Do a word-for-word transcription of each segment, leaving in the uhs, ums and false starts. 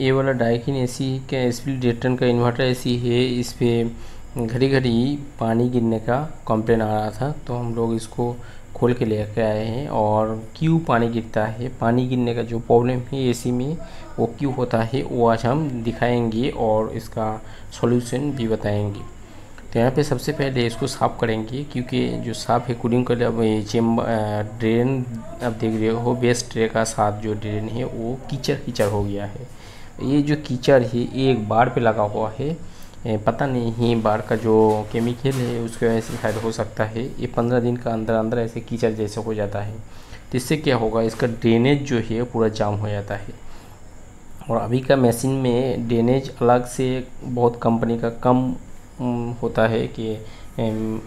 ये वाला Daikin AC का स्प्लिट रेटन का इन्वर्टर एसी है, इस पर घड़ी घड़ी पानी गिरने का कंप्लेन आ रहा था, तो हम लोग इसको खोल के लेकर आए हैं। और क्यों पानी गिरता है, पानी गिरने का जो प्रॉब्लम है एसी में वो क्यों होता है, वो आज हम दिखाएंगे और इसका सॉल्यूशन भी बताएंगे। तो यहाँ पे सबसे पहले इसको साफ़ करेंगे, क्योंकि जो साफ है कूलिंग कर अब चेम्बर ड्रेन अब देख रहे हो वेस्ट ट्रे का साथ जो ड्रेन है वो कीचड़ कीचड़ हो गया है। ये जो कीचड़ है ये एक बार पे लगा हुआ है, पता नहीं बाढ़ का जो केमिकल है उसकी वजह से शायद हो सकता है, ये पंद्रह दिन का अंदर अंदर ऐसे कीचड़ जैसे हो जाता है। तो इससे क्या होगा, इसका ड्रेनेज जो है पूरा जाम हो जाता है। और अभी का मशीन में ड्रेनेज अलग से बहुत कंपनी का कम होता है कि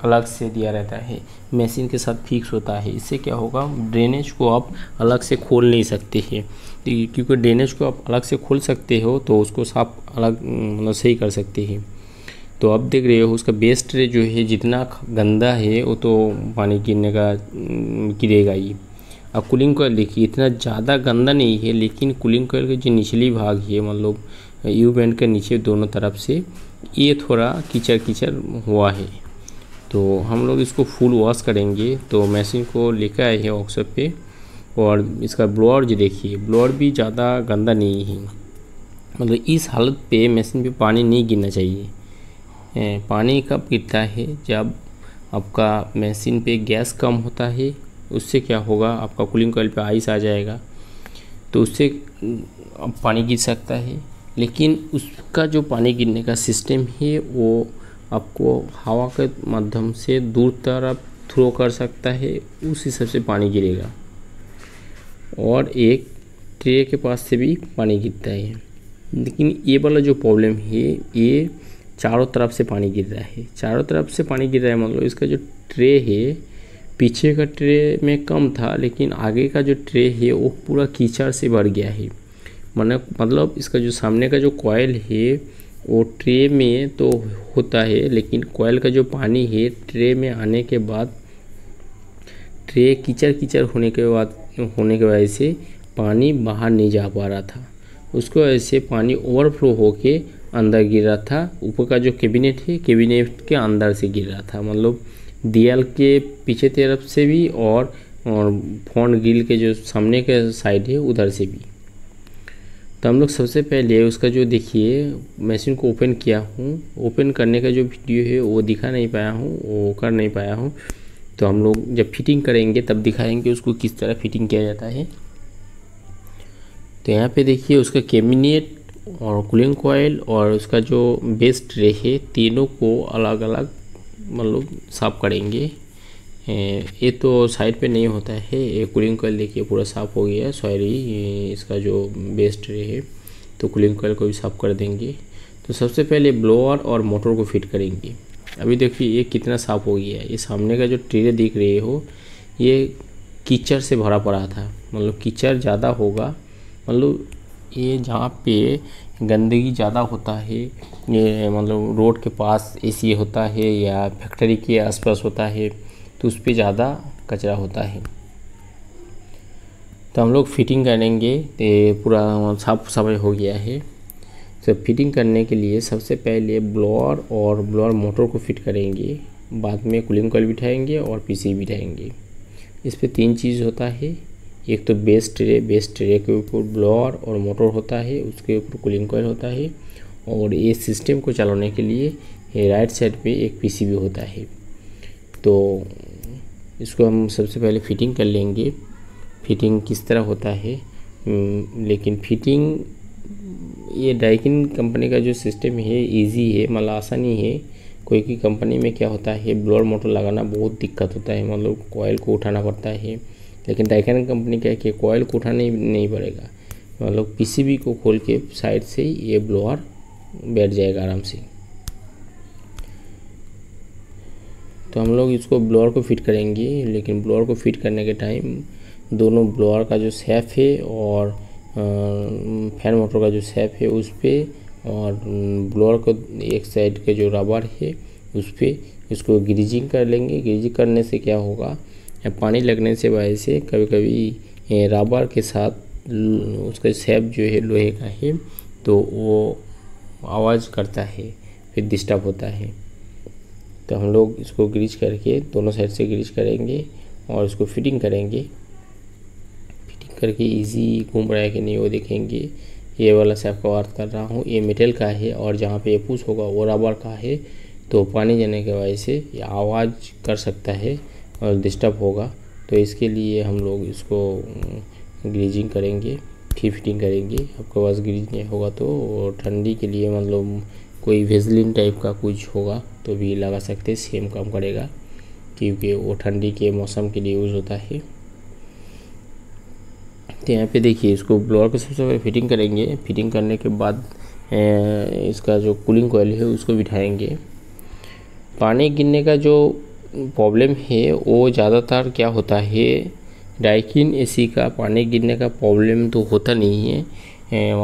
अलग से दिया रहता है, मशीन के साथ फिक्स होता है। इससे क्या होगा, ड्रेनेज को आप अलग से खोल नहीं सकते हैं, क्योंकि ड्रेनेज को आप अलग से खोल सकते हो तो उसको साफ अलग मतलब सही कर सकते हैं। तो आप देख रहे हो उसका बेस ट्रे जो है जितना गंदा है वो तो पानी गिरने का गिरेगा ही। अब कूलिंग कॉइल देखिए इतना ज़्यादा गंदा नहीं है, लेकिन कूलिंग कॉइल का जो निचली भाग है मतलब यू बैंड के नीचे दोनों तरफ से ये थोड़ा कीचड़ कीचड़ हुआ है। तो हम लोग इसको फुल वॉश करेंगे। तो मशीन को लेकर आए हैं वर्कशॉप पे। और इसका ब्लोअर जो देखिए ब्लोअर भी ज़्यादा गंदा नहीं है, मतलब इस हालत पे मशीन पे पानी नहीं गिरना चाहिए। पानी कब गिरता है, जब आपका मशीन पे गैस कम होता है, उससे क्या होगा आपका कूलिंग कॉइल पे आइस आ जाएगा, तो उससे पानी गिर सकता है। लेकिन उसका जो पानी गिरने का सिस्टम है वो आपको हवा के माध्यम से दूर तरफ थ्रो कर सकता है, उस हिसाब से पानी गिरेगा। और एक ट्रे के पास से भी पानी गिरता है, लेकिन ये वाला जो प्रॉब्लम है ये चारों तरफ से पानी गिर रहा है, चारों तरफ से पानी गिर रहा है। मतलब इसका जो ट्रे है पीछे का ट्रे में कम था, लेकिन आगे का जो ट्रे है वो पूरा कीचड़ से भर गया है। मन मतलब इसका जो सामने का जो कॉयल है वो ट्रे में तो होता है, लेकिन कॉयल का जो पानी है ट्रे में आने के बाद ट्रे कीचड़ कीचड़ होने के बाद होने के वजह से पानी बाहर नहीं जा पा रहा था, उसको वजह से पानी ओवरफ्लो होके अंदर गिर रहा था। ऊपर का जो कैबिनेट है कैबिनेट के अंदर से गिर रहा था, मतलब दीवार के पीछे तरफ से भी और, और फ्रंट ग्रिल के जो सामने के साइड है उधर से भी। तो हम लोग सबसे पहले उसका जो देखिए मशीन को ओपन किया हूँ, ओपन करने का जो वीडियो है वो दिखा नहीं पाया हूँ, वो कर नहीं पाया हूँ। तो हम लोग जब फिटिंग करेंगे तब दिखाएंगे उसको किस तरह फिटिंग किया जाता है। तो यहाँ पे देखिए उसका कैबिनेट और कूलिंग कॉइल और उसका जो बेस ट्रे है तीनों को अलग अलग मतलब साफ़ करेंगे। ये तो साइड पे नहीं होता है, ये कूलिंग कॉइल देखिए पूरा साफ़ हो गया है, सॉरी इसका जो बेस ट्रे है, तो कूलिंग कॉइल को भी साफ़ कर देंगे। तो सबसे पहले ब्लोअर और मोटर को फिट करेंगे। अभी देखिए ये कितना साफ़ हो गया है, ये सामने का जो ट्रे दिख रहे हो ये कीचड़ से भरा पड़ा था, मतलब कीचड़ ज़्यादा होगा, मतलब ये जहाँ पे गंदगी ज़्यादा होता है ये मतलब रोड के पास एसी होता है या फैक्ट्री के आसपास होता है, तो उस पर ज़्यादा कचरा होता है। तो हम लोग फिटिंग करेंगे। पूरा साफ सफाई हो गया है। तो फिटिंग करने के लिए सबसे पहले ब्लोअर और ब्लोअर मोटर को फिट करेंगे, बाद में कूलिंग कॉइल बिठाएंगे और पीसी बिठाएंगे। इस पे तीन चीज़ होता है, एक तो बेस ट्रे, बेस ट्रे के ऊपर ब्लोअर और मोटर होता है, उसके ऊपर कूलिंग कॉइल होता है, और ये सिस्टम को चलाने के लिए राइट साइड पे एक पीसीबी होता है। तो इसको हम सबसे पहले फिटिंग कर लेंगे, फिटिंग किस तरह होता है। लेकिन फिटिंग ये डाइकिन कंपनी का जो सिस्टम है इजी है, मतलब आसानी है। कोई की कंपनी में क्या होता है ब्लोअर मोटर लगाना बहुत दिक्कत होता है, मतलब कॉयल को उठाना पड़ता है, लेकिन डाइकिन कंपनी क्या है कि कॉयल को उठाना ही नहीं पड़ेगा, मतलब पीसीबी को खोल के साइड से ये ब्लोअर बैठ जाएगा आराम से। तो हम लोग इसको ब्लोअर को फिट करेंगे, लेकिन ब्लोअर को फिट करने के टाइम दोनों ब्लोअर का जो सेफ है और फैन मोटर का जो सेफ है उस पर, और ब्लोअर को एक साइड का जो रबर है उस पर इसको ग्रीजिंग कर लेंगे। ग्रीजिंग करने से क्या होगा, पानी लगने से वजह से कभी कभी रबर के साथ उसका सेफ जो है लोहे का है तो वो आवाज़ करता है, फिर डिस्टर्ब होता है। तो हम लोग इसको ग्रीस करके दोनों साइड से ग्रीस करेंगे और इसको फिटिंग करेंगे। फिटिंग करके इजी घूम रहा है कि नहीं वो देखेंगे। ये वाला से आपका बात कर रहा हूँ, ये मेटल का है और जहाँ पे ये पूछ होगा वो रबर का है। तो पानी जाने के वजह से ये आवाज़ कर सकता है और डिस्टर्ब होगा। तो इसके लिए हम लोग इसको ग्रीजिंग करेंगे, फिर फिटिंग करेंगे। आपके पास ग्रीज नहीं होगा तो ठंडी के लिए मतलब कोई वेजलिन टाइप का कुछ होगा तो भी लगा सकते, सेम काम करेगा क्योंकि वो ठंडी के मौसम के लिए यूज़ होता है। तो यहाँ पे देखिए इसको ब्लोअर को सबसे पहले फिटिंग करेंगे। फिटिंग करने के बाद इसका जो कूलिंग कॉइल है उसको बिठाएंगे। पानी गिरने का जो प्रॉब्लम है वो ज़्यादातर क्या होता है, डाइकिन एसी का पानी गिरने का प्रॉब्लम तो होता नहीं है,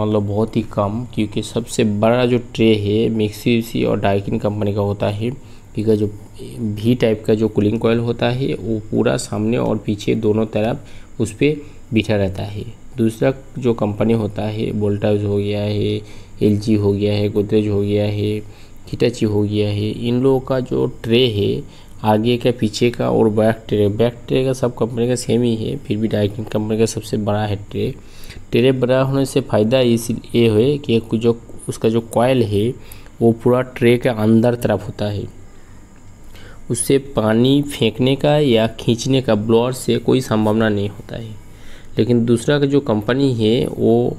मतलब बहुत ही कम, क्योंकि सबसे बड़ा जो ट्रे है मिक्सी और डाइकिन कंपनी का होता है। ठीक है, जो भी टाइप का जो कूलिंग कॉइल होता है वो पूरा सामने और पीछे दोनों तरफ उस पर बिठा रहता है। दूसरा जो कंपनी होता है, वोल्टास हो गया है, एल जी हो गया है, गोदरेज हो गया है, हिटाची हो गया है, इन लोगों का जो ट्रे है आगे का पीछे का और बैक ट्रे, बैक ट्रे का सब कंपनी का सेम ही है, फिर भी डाइकिन कंपनी का सबसे बड़ा है ट्रे। ट्रे बड़ा होने से फ़ायदा ये है कि जो उसका जो कॉयल है वो पूरा ट्रे के अंदर तरफ होता है, उससे पानी फेंकने का या खींचने का ब्लोअर से कोई संभावना नहीं होता है। लेकिन दूसरा का जो कंपनी है वो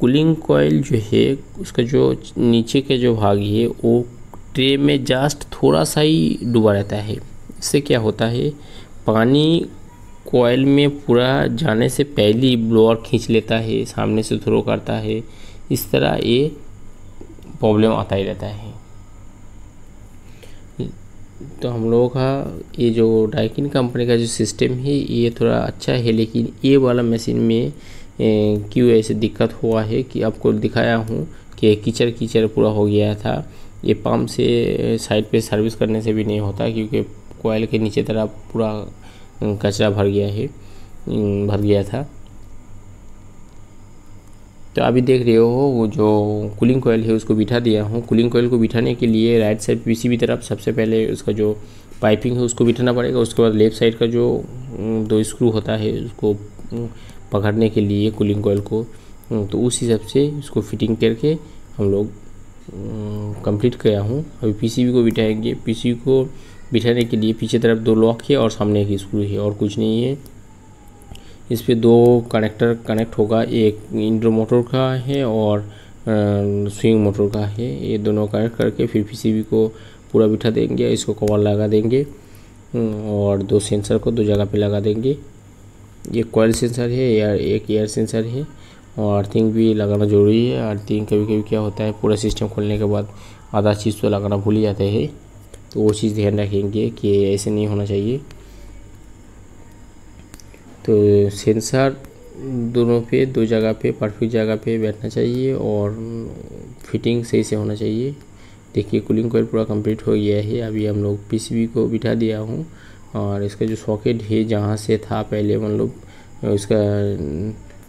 कूलिंग कॉइल जो है उसका जो नीचे के जो भाग है वो ट्रे में जस्ट थोड़ा सा ही डूबा रहता है। इससे क्या होता है, पानी कॉइल में पूरा जाने से पहले ही ब्लोअर खींच लेता है, सामने से थ्रो करता है। इस तरह ये प्रॉब्लम आता ही रहता है। तो हम लोगों का ये जो डाइकिन कंपनी का जो सिस्टम है ये थोड़ा अच्छा है, लेकिन ये वाला मशीन में क्यों ऐसे दिक्कत हुआ है कि आपको दिखाया हूँ कि कीचड़ कीचड़ पूरा हो गया था। ये पंप से साइड पे सर्विस करने से भी नहीं होता क्योंकि कॉइल के नीचे तरफ पूरा कचरा भर गया है, भर गया था। तो अभी देख रहे हो वो जो कूलिंग कॉइल है उसको बिठा दिया हूँ। कूलिंग कॉइल को बिठाने के लिए राइट साइड किसी भी तरफ सबसे पहले उसका जो पाइपिंग है उसको बिठाना पड़ेगा। उसके बाद लेफ़्ट साइड का जो दो स्क्रू होता है उसको पकड़ने के लिए कूलिंग कॉइल को, तो उस हिसाब से उसको फिटिंग करके हम लोग कंप्लीट किया हूँ। अभी पीसीबी को बिठाएंगे। पीसीबी को बिठाने के लिए पीछे तरफ दो लॉक है और सामने एक स्क्रू है और कुछ नहीं है। इस पे दो कनेक्टर कनेक्ट होगा, एक इंडो मोटर का है और स्विंग मोटर का है। ये दोनों कनेक्ट करके फिर पीसीबी को पूरा बिठा देंगे, इसको कवर लगा देंगे और दो सेंसर को दो जगह पे लगा देंगे। ये कॉइल सेंसर है या एक एयर सेंसर है और अर्थिंग भी लगाना ज़रूरी है। अर्थिंग कभी कभी क्या होता है, पूरा सिस्टम खोलने के बाद आधा चीज़ तो लगाना भूल जाते हैं, तो वो चीज़ ध्यान रखेंगे कि ऐसे नहीं होना चाहिए। तो सेंसर दोनों पे दो जगह पे परफेक्ट जगह पे बैठना चाहिए और फिटिंग सही से होना चाहिए। देखिए कूलिंग कॉइल पूरा कंप्लीट हो गया है। अभी हम लोग पीसीबी को बिठा दिया हूँ और इसका जो सॉकेट है जहाँ से था पहले मतलब उसका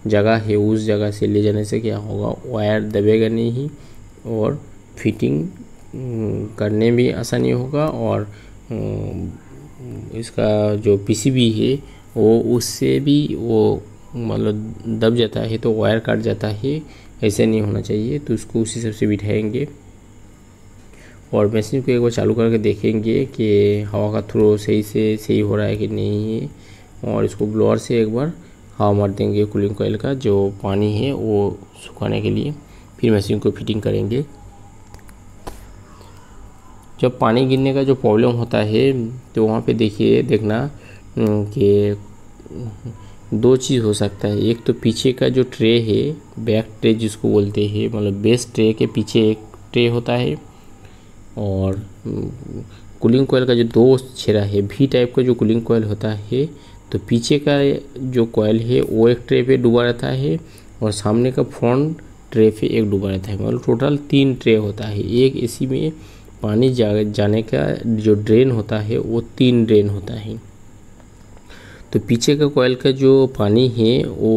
जगह है, उस जगह से ले जाने से क्या होगा, वायर दबेगा नहीं और फिटिंग करने में आसानी होगा और इसका जो पीसीबी है वो उससे भी वो मतलब दब जाता है तो वायर काट जाता है, ऐसे नहीं होना चाहिए। तो उसको उसी हिसाब से बिठाएंगे और मशीन को एक बार चालू करके देखेंगे कि हवा का थ्रो सही से सही हो रहा है कि नहीं है। और इसको ब्लोअर से एक बार हवा मार देंगे कूलिंग कॉइल का जो पानी है वो सुखाने के लिए, फिर मशीन को फिटिंग करेंगे। जब पानी गिरने का जो प्रॉब्लम होता है तो वहाँ पे देखिए देखना कि दो चीज़ हो सकता है। एक तो पीछे का जो ट्रे है, बैक ट्रे जिसको बोलते हैं, मतलब बेस ट्रे के पीछे एक ट्रे होता है और कूलिंग कॉइल का जो दो छेड़ा है, भी टाइप का जो कूलिंग कॉइल होता है, तो पीछे का जो कॉइल है वो एक ट्रे पे डूबा रहता है और सामने का फ्रंट ट्रे पे एक डूबा रहता है। मतलब टोटल तीन ट्रे होता है। एक एसी में पानी जा, जाने का जो ड्रेन होता है वो तीन ड्रेन होता है। तो पीछे का कॉइल का जो पानी है वो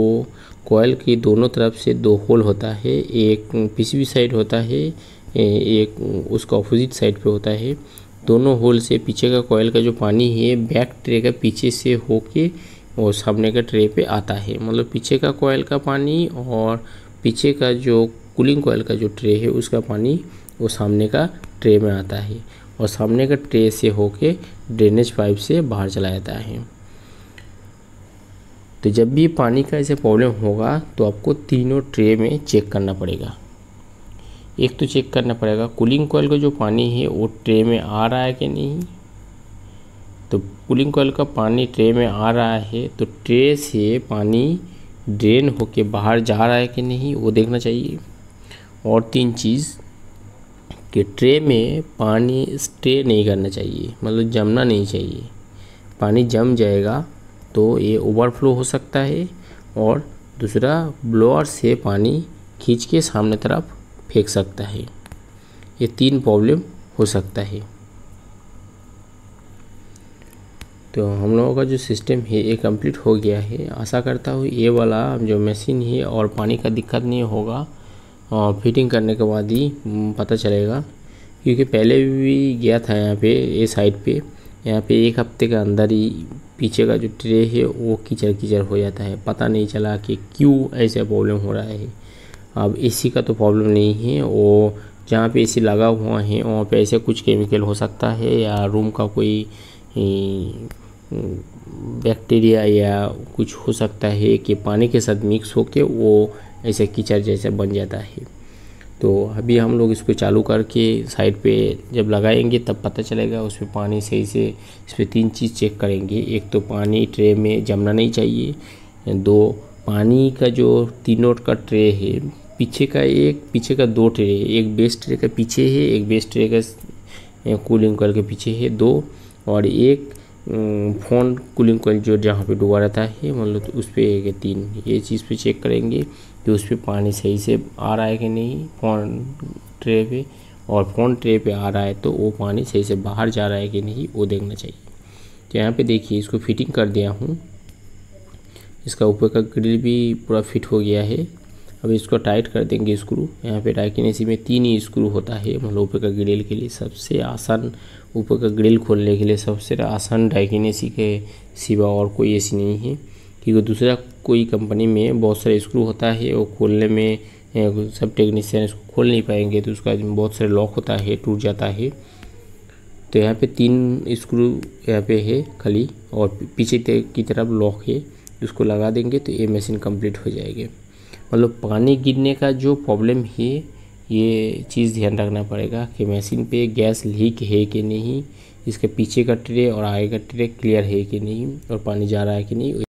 कॉइल की दोनों तरफ से दो होल होता है, एक पीसीबी साइड होता है, एक उसका ऑपोजिट साइड पे होता है। दोनों होल से पीछे का कॉइल का जो पानी है बैक ट्रे का पीछे से होके और सामने का ट्रे पे आता है। मतलब पीछे का कॉइल का पानी और पीछे का जो कूलिंग कॉइल का जो ट्रे है उसका पानी वो सामने का ट्रे में आता है और सामने का ट्रे से होके ड्रेनेज पाइप से बाहर चला जाता है। तो जब भी पानी का ऐसे प्रॉब्लम होगा तो आपको तीनों ट्रे में चेक करना पड़ेगा। एक तो चेक करना पड़ेगा कूलिंग कॉइल का जो पानी है वो ट्रे में आ रहा है कि नहीं। तो कूलिंग कॉइल का पानी ट्रे में आ रहा है तो ट्रे से पानी ड्रेन होके बाहर जा रहा है कि नहीं वो देखना चाहिए। और तीन चीज़ कि ट्रे में पानी स्टे नहीं करना चाहिए, मतलब जमना नहीं चाहिए। पानी जम जाएगा तो ये ओवरफ्लो हो सकता है। और दूसरा, ब्लोअर से पानी खींच के सामने तरफ फेंक सकता है। ये तीन प्रॉब्लम हो सकता है। तो हम लोगों का जो सिस्टम है ये कंप्लीट हो गया है। आशा करता हूँ ये वाला जो मशीन है और पानी का दिक्कत नहीं होगा, और फिटिंग करने के बाद ही पता चलेगा। क्योंकि पहले भी गया था यहाँ पे, ये साइड पे, यहाँ पे एक हफ्ते के अंदर ही पीछे का जो ट्रे है वो कीचड़ कीचड़ हो जाता है। पता नहीं चला कि क्यों ऐसा प्रॉब्लम हो रहा है। अब एसी का तो प्रॉब्लम नहीं है, वो जहाँ पे एसी लगा हुआ है वहाँ पे ऐसे कुछ केमिकल हो सकता है या रूम का कोई बैक्टीरिया या कुछ हो सकता है कि पानी के साथ मिक्स होके वो ऐसे कीचड़ जैसे बन जाता है। तो अभी हम लोग इसको चालू करके साइड पे जब लगाएंगे तब पता चलेगा। उस पर पानी सही से, इस पर तीन चीज़ चेक करेंगे। एक तो पानी ट्रे में जमना नहीं चाहिए। दो, पानी का जो तीनों का ट्रे है, पीछे का एक, पीछे का दो ट्रे, एक बेस ट्रे का पीछे है, एक बेस ट्रे का कूलिंग कॉइल के पीछे है दो, और एक फोन कूलिंग कॉइल जो जहाँ पे डुबा रहता है मतलब उस पर तीन। ये चीज़ पे चेक करेंगे कि उस पर पानी सही से आ रहा है कि नहीं फोन ट्रे पे, और फोन ट्रे पे आ रहा है तो वो पानी सही से बाहर जा रहा है कि नहीं वो देखना चाहिए। तो यहाँ पे देखिए इसको फिटिंग कर दिया हूँ, इसका ऊपर का ग्रिल भी पूरा फिट हो गया है। अब इसको टाइट कर देंगे स्क्रू। यहाँ पे डाइकिन एसी में तीन ही स्क्रू होता है, मतलब ऊपर का ग्रिल के लिए सबसे आसान, ऊपर का ग्रिल खोलने के लिए सबसे आसान डाइकिन एसी के सिवा और कोई एसी नहीं है। क्योंकि दूसरा कोई कंपनी में बहुत सारे स्क्रू होता है, वो खोलने में सब टेक्नीशियन इसको खोल नहीं पाएंगे, तो उसका बहुत सारे लॉक होता है, टूट जाता है। तो यहाँ पर तीन स्क्रू यहाँ पर है खाली, और पीछे की तरफ लॉक है, उसको लगा देंगे तो ये मशीन कम्प्लीट हो जाएगी। मतलब पानी गिरने का जो प्रॉब्लम है ये चीज़ ध्यान रखना पड़ेगा कि मशीन पे गैस लीक है कि नहीं, इसके पीछे का ट्रे और आगे का ट्रे क्लियर है कि नहीं, और पानी जा रहा है कि नहीं।